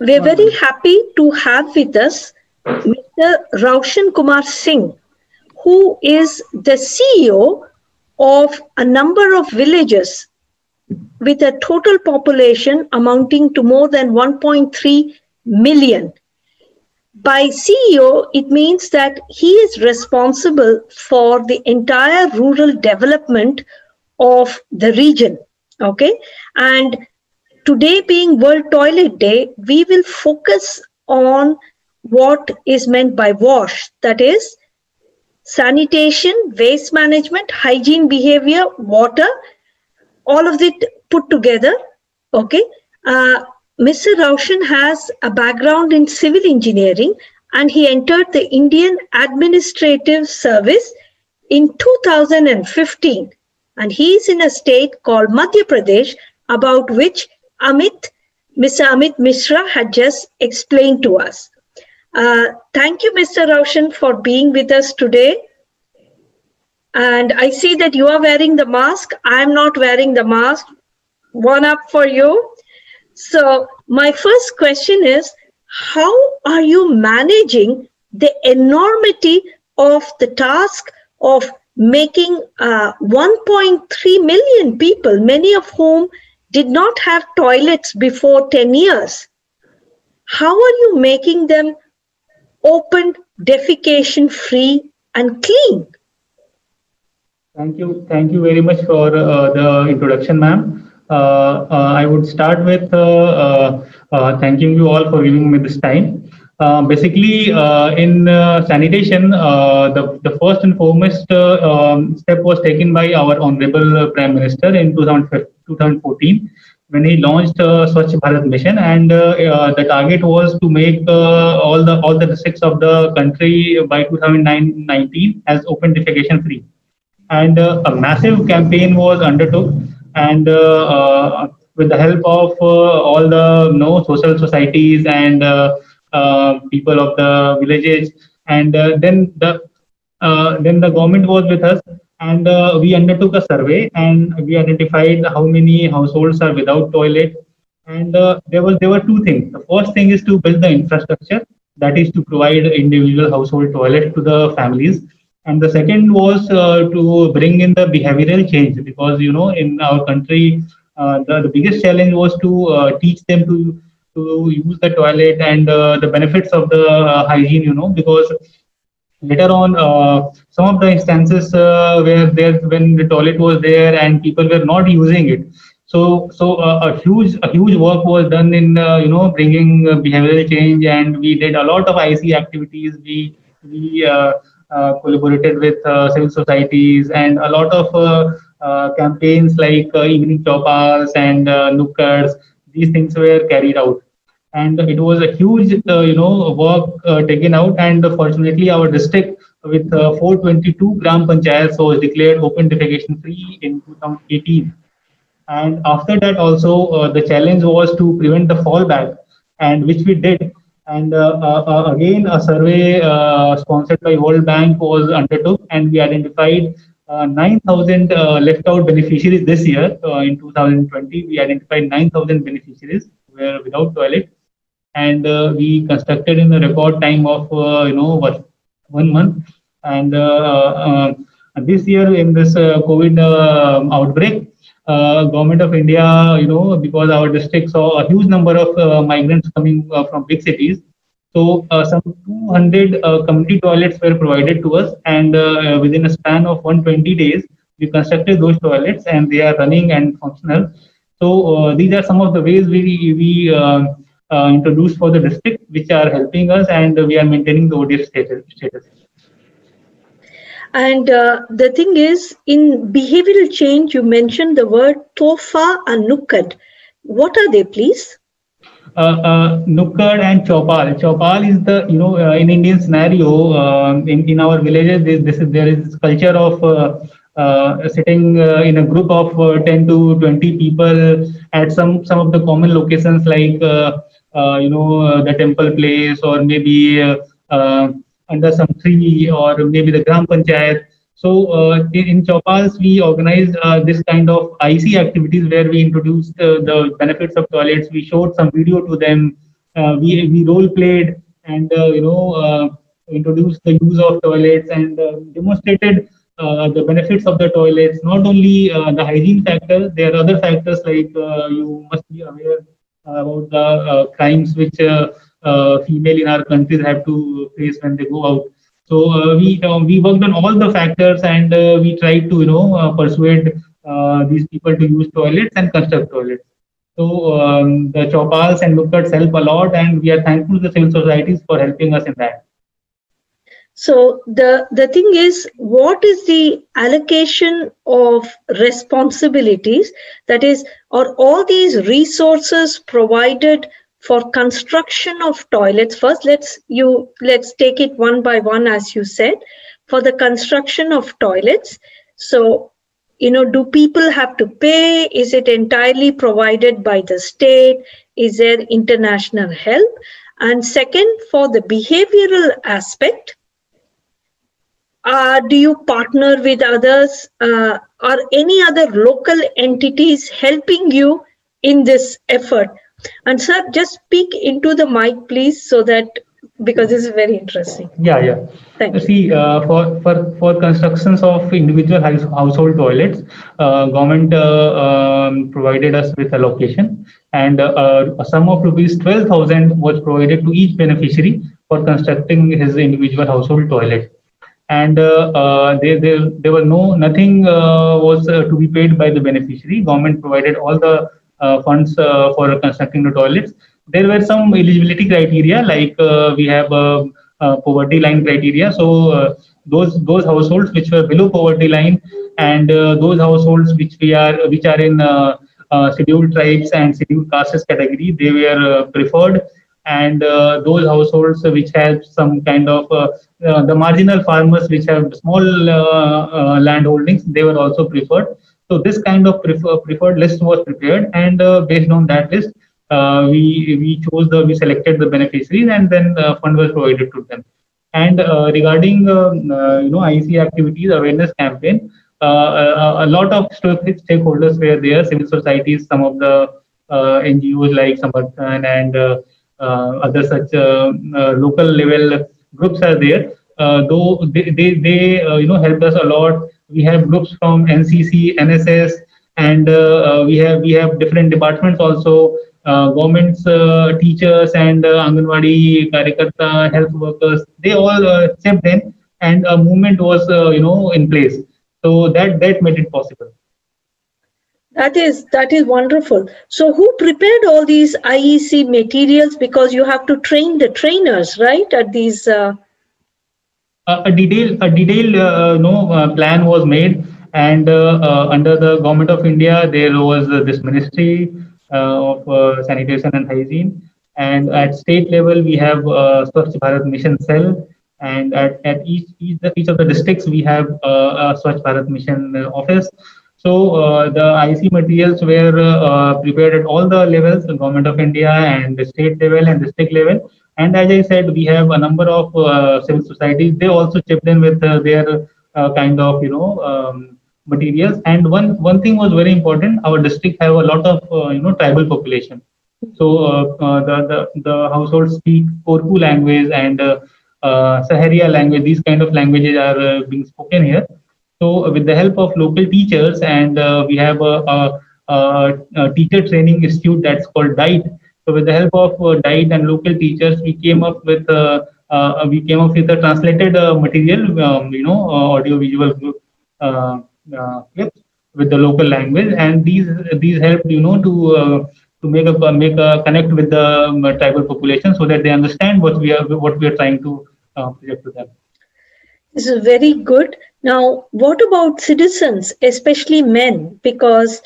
We're very happy to have with us Mr. Raushan Kumar Singh, who is the CEO of a number of villages with a total population amounting to more than 1.3 million. By CEO, it means that he is responsible for the entire rural development of the region. Okay, and today being World Toilet Day, we will focus on what is meant by WASH, that is sanitation, waste management, hygiene behavior, water, all of it put together. Okay, Mr. Raushan has a background in civil engineering and he entered the Indian Administrative Service in 2015. And he is in a state called Madhya Pradesh, about which Mr. Amit Mishra had just explained to us. Thank you, Mr. Raushan, for being with us today. And I see that you are wearing the mask. I am not wearing the mask. One up for you. So my first question is, how are you managing the enormity of the task of making 1.3 million people, many of whom did not have toilets before 10 years. How are you making them open, defecation free and clean? Thank you very much for the introduction, ma'am. I would start with thanking you all for giving me this time. Basically, in sanitation, the first and foremost step was taken by our Honorable Prime Minister in 2014 when he launched Swachh Bharat mission, and the target was to make all the districts of the country by 2019 as open defecation free. And a massive campaign was undertook, and with the help of all the social societies and people of the villages, and then the government was with us, and we undertook a survey and we identified how many households are without toilet. And there were two things. The first thing is to build the infrastructure, that is to provide individual household toilet to the families, and the second was to bring in the behavioral change, because in our country the biggest challenge was to teach them to use the toilet and the benefits of the hygiene, because later on some of the instances were there when the toilet was there and people were not using it. So a huge work was done in bringing behavioral change, and we did a lot of IC activities. We collaborated with civil societies and a lot of campaigns like evening chaupas and nookars. These things were carried out, and it was a huge work taken out, and fortunately our district with 422 gram panchayats was declared open defecation free in 2018. And after that also the challenge was to prevent the fallback, and which we did, and again a survey sponsored by World Bank was undertook, and we identified 9,000 left out beneficiaries this year. In 2020 we identified 9,000 beneficiaries were without toilet, and we constructed in a record time of 1 month. And this year in this COVID outbreak, Government of India, because our district saw a huge number of migrants coming from big cities, so some 200 community toilets were provided to us, and within a span of 120 days we constructed those toilets, and they are running and functional. So these are some of the ways we introduced for the district, which are helping us, and we are maintaining the ODF status. And the thing is, in behavioral change, you mentioned the word tofa and nukkad. What are they, please? Nukkad and chaupal. Chaupal is the in Indian scenario, in our villages there is this culture of sitting in a group of 10 to 20 people at some of the common locations like the temple place, or maybe under some tree, or maybe the gram panchayat. So in chaupals we organized this kind of IC activities where we introduced the benefits of toilets. We showed some video to them, we role played and introduced the use of toilets and demonstrated the benefits of the toilets. Not only the hygiene factor, there are other factors like you must be aware about the crimes which female in our countries have to face when they go out. So we worked on all the factors and we tried to persuade these people to use toilets and construct toilets. So the chaupaals and nukkad help a lot, and we are thankful to the civil societies for helping us in that. So the thing is, what is the allocation of responsibilities, that is, are all these resources provided for construction of toilets? First, let's take it one by one, as you said, for the construction of toilets. So do people have to pay? Is it entirely provided by the state? Is there international help? And second, for the behavioral aspect, do you partner with others? Are any other local entities helping you in this effort? And sir, just speak into the mic, please, so that, because this is very interesting. Yeah. Thank you. See, for constructions of individual household toilets, government provided us with allocation, and a sum of rupees 12,000 was provided to each beneficiary for constructing his individual household toilet. And there were nothing was to be paid by the beneficiary. Government provided all the funds for constructing the toilets. There were some eligibility criteria, like we have poverty line criteria. So those households which were below poverty line, and those households which are in scheduled tribes and scheduled castes category, they were preferred. And those households which have some kind of the marginal farmers which have small land holdings, they were also preferred. So this kind of preferred list was prepared, and based on that list, we selected the beneficiaries, and then fund was provided to them. And regarding IEC activities, awareness campaign, a lot of stakeholders were there: civil societies, some of the NGOs like Samarthan, and other such local level groups are there. Though they helped us a lot. We have groups from NCC, NSS, and we have different departments also, governments, teachers, and Anganwadi Karyakarta, health workers. They all stepped in, and a movement was in place. So that made it possible. That is wonderful. So who prepared all these IEC materials? Because you have to train the trainers, right? At these. A detailed plan was made, and under the Government of India, there was this Ministry of Sanitation and Hygiene, and at state level we have Swachh Bharat Mission Cell, and at each of the districts we have a Swachh Bharat Mission office. So the IEC materials were prepared at all the levels: the Government of India, and the state level, and district level. And as I said, we have a number of civil societies. They also chipped in with their kind of materials. And one thing was very important: our district have a lot of tribal population. So the households speak Korku language and Sahariya language. These kind of languages are being spoken here. So with the help of local teachers, and we have a teacher training institute that's called DITE. So with the help of DITE and local teachers, we came up with a translated material, audio visual clips with the local language, and these helped to make a connect with the tribal population, so that they understand what we are trying to project to them. This is very good. Now, what about citizens, especially men? Because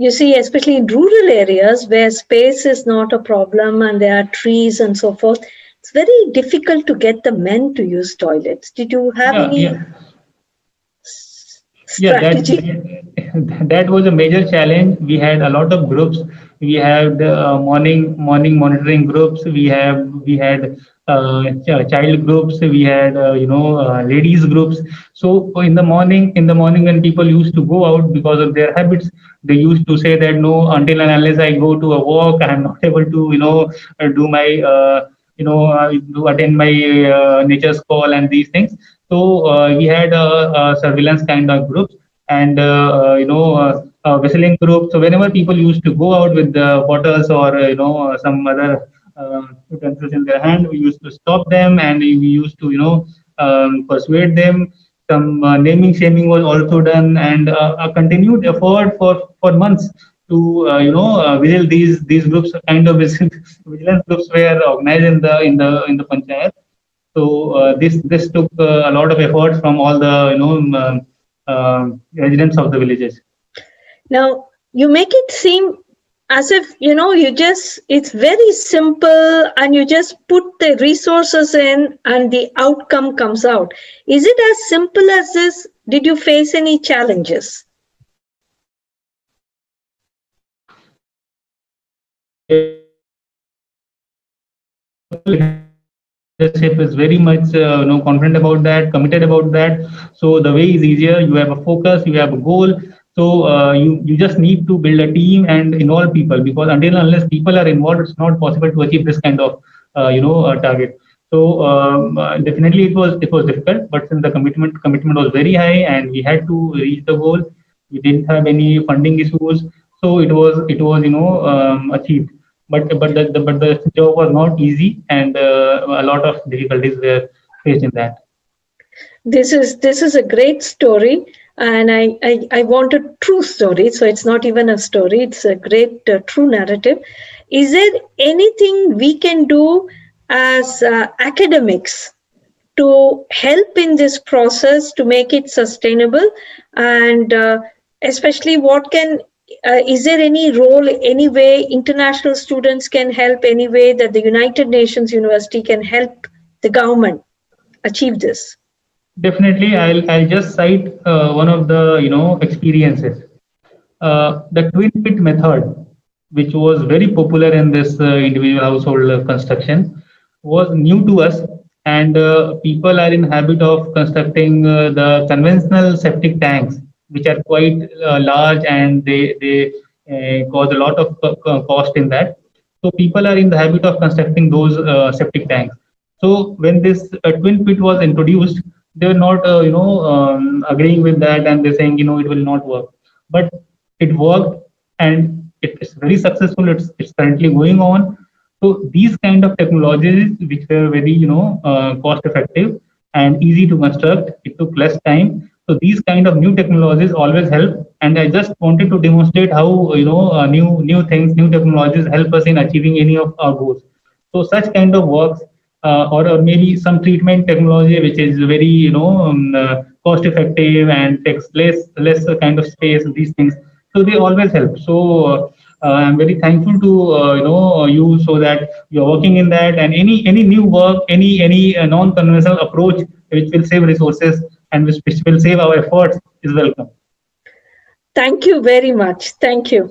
you see, especially in rural areas where space is not a problem and there are trees and so forth, it's very difficult to get the men to use toilets. Did you have any strategy? That was a major challenge. We had a lot of groups we had morning monitoring groups, we had child groups, we had ladies groups. So in the morning when people used to go out, because of their habits they used to say that no, until and unless I go to a walk, I am not able to do my to attend my nature's call and these things. So we had a surveillance kind of groups, and whistling groups. So whenever people used to go out with the bottles or some other utensils in their hand, we used to stop them, and we used to persuade them. Some naming shaming was also done, and a continued effort for months to vigil these groups, kind of vigilance groups were organized in the panchayat. So this took a lot of effort from all the residents of the villages. Now you make it seem as if it's very simple, and you just put the resources in and the outcome comes out. Is it as simple as this? Did you face any challenges? Leadership is very much confident about that, committed about that. So the way is easier. You have a focus, you have a goal. So you just need to build a team and involve people, because until and unless people are involved, it's not possible to achieve this kind of target. So definitely it was difficult, but since the commitment was very high, and we had to reach the goal. We didn't have any funding issues, so it was achieved. But the job was not easy, and a lot of difficulties were faced in that. This is a great story, and I want a true story. So it's not even a story; it's a great true narrative. Is there anything we can do as academics to help in this process, to make it sustainable, and especially what can? Is there any role, any way international students can help, any way that the United Nations University can help the government achieve this? Definitely, I'll just cite one of the experiences, the twin pit method, which was very popular in this individual household construction, was new to us, and people are in habit of constructing the conventional septic tanks, which are quite large, and they cause a lot of cost in that. So people are in the habit of constructing those septic tanks. So when this twin pit was introduced, they were not agreeing with that, and they're saying it will not work. But it worked, and it's very successful. It's currently going on. So these kind of technologies, which were very cost effective and easy to construct, it took less time. So these kind of new technologies always help, and I just wanted to demonstrate how new technologies help us in achieving any of our goals. So such kind of works, or maybe some treatment technology which is very cost effective and takes less kind of space, these things. So they always help. So I'm very thankful to you, so that you're working in that, and any new work, any non-conventional approach which will save resources and which will save our efforts is welcome. Thank you very much. Thank you.